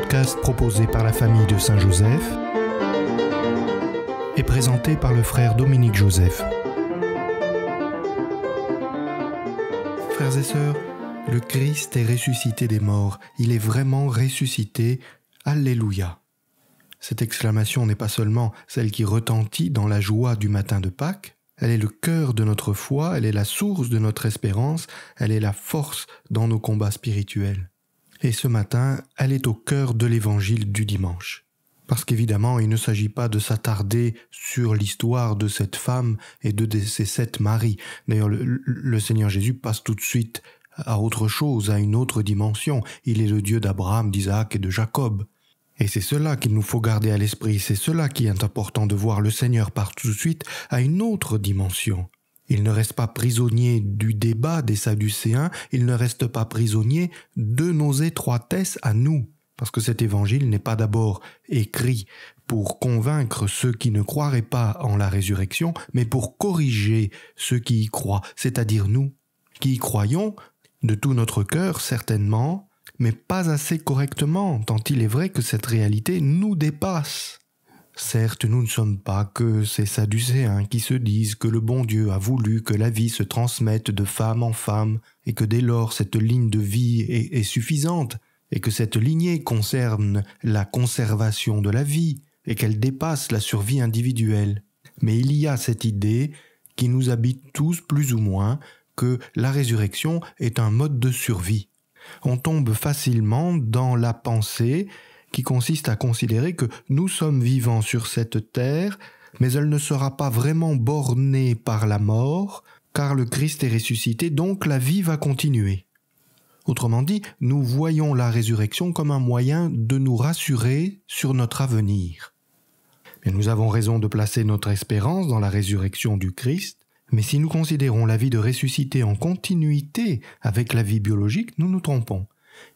podcast proposé par la famille de Saint Joseph et présenté par le frère Dominique Joseph. Frères et sœurs, le Christ est ressuscité des morts, il est vraiment ressuscité, Alléluia. Cette exclamation n'est pas seulement celle qui retentit dans la joie du matin de Pâques, elle est le cœur de notre foi, elle est la source de notre espérance, elle est la force dans nos combats spirituels. Et ce matin, elle est au cœur de l'Évangile du dimanche. Parce qu'évidemment, il ne s'agit pas de s'attarder sur l'histoire de cette femme et de ses 7 maris. D'ailleurs, le Seigneur Jésus passe tout de suite à autre chose, à une autre dimension. Il est le Dieu d'Abraham, d'Isaac et de Jacob. Et c'est cela qu'il nous faut garder à l'esprit, c'est cela qui est important de voir. Le Seigneur part tout de suite à une autre dimension. Il ne reste pas prisonnier du débat des Sadducéens, il ne reste pas prisonnier de nos étroitesses à nous. Parce que cet évangile n'est pas d'abord écrit pour convaincre ceux qui ne croiraient pas en la résurrection, mais pour corriger ceux qui y croient, c'est-à-dire nous, qui y croyons de tout notre cœur certainement, mais pas assez correctement, tant il est vrai que cette réalité nous dépasse. Certes, nous ne sommes pas que ces Sadducéens qui se disent que le bon Dieu a voulu que la vie se transmette de femme en femme et que dès lors cette ligne de vie est suffisante, et que cette lignée concerne la conservation de la vie et qu'elle dépasse la survie individuelle. Mais il y a cette idée qui nous habite tous plus ou moins que la résurrection est un mode de survie. On tombe facilement dans la pensée qui consiste à considérer que nous sommes vivants sur cette terre, mais elle ne sera pas vraiment bornée par la mort, car le Christ est ressuscité, donc la vie va continuer. Autrement dit, nous voyons la résurrection comme un moyen de nous rassurer sur notre avenir. Mais nous avons raison de placer notre espérance dans la résurrection du Christ, mais si nous considérons la vie de ressuscité en continuité avec la vie biologique, nous nous trompons.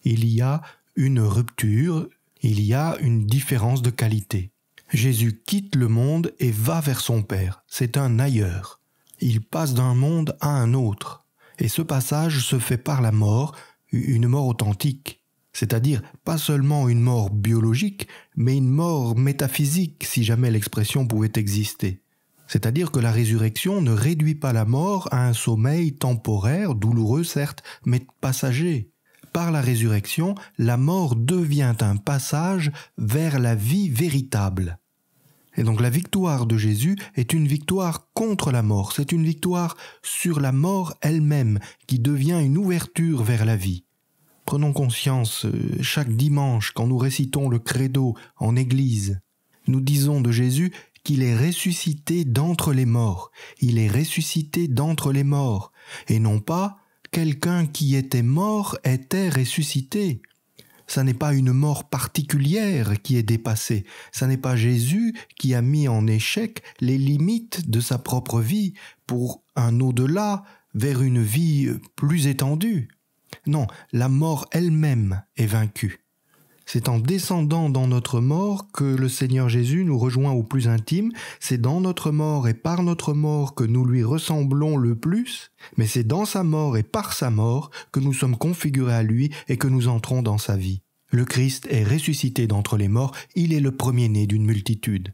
Il y a une rupture, il y a une différence de qualité. Jésus quitte le monde et va vers son Père. C'est un ailleurs. Il passe d'un monde à un autre. Et ce passage se fait par la mort, une mort authentique, c'est-à-dire pas seulement une mort biologique, mais une mort métaphysique, si jamais l'expression pouvait exister. C'est-à-dire que la résurrection ne réduit pas la mort à un sommeil temporaire, douloureux certes, mais passager. Par la résurrection, la mort devient un passage vers la vie véritable. Et donc la victoire de Jésus est une victoire contre la mort, c'est une victoire sur la mort elle-même qui devient une ouverture vers la vie. Prenons conscience, chaque dimanche, quand nous récitons le Credo en Église, nous disons de Jésus qu'il est ressuscité d'entre les morts. Il est ressuscité d'entre les morts, et non pas « quelqu'un qui était mort était ressuscité ». Ça n'est pas une mort particulière qui est dépassée. Ça n'est pas Jésus qui a mis en échec les limites de sa propre vie pour un au-delà vers une vie plus étendue. Non, la mort elle-même est vaincue. C'est en descendant dans notre mort que le Seigneur Jésus nous rejoint au plus intime. C'est dans notre mort et par notre mort que nous lui ressemblons le plus, mais c'est dans sa mort et par sa mort que nous sommes configurés à lui et que nous entrons dans sa vie. Le Christ est ressuscité d'entre les morts, il est le premier-né d'une multitude.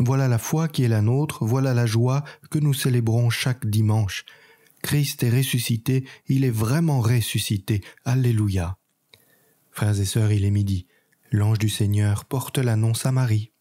Voilà la foi qui est la nôtre, voilà la joie que nous célébrons chaque dimanche. Christ est ressuscité, il est vraiment ressuscité. Alléluia. Frères et sœurs, il est midi. L'ange du Seigneur porte l'annonce à Marie.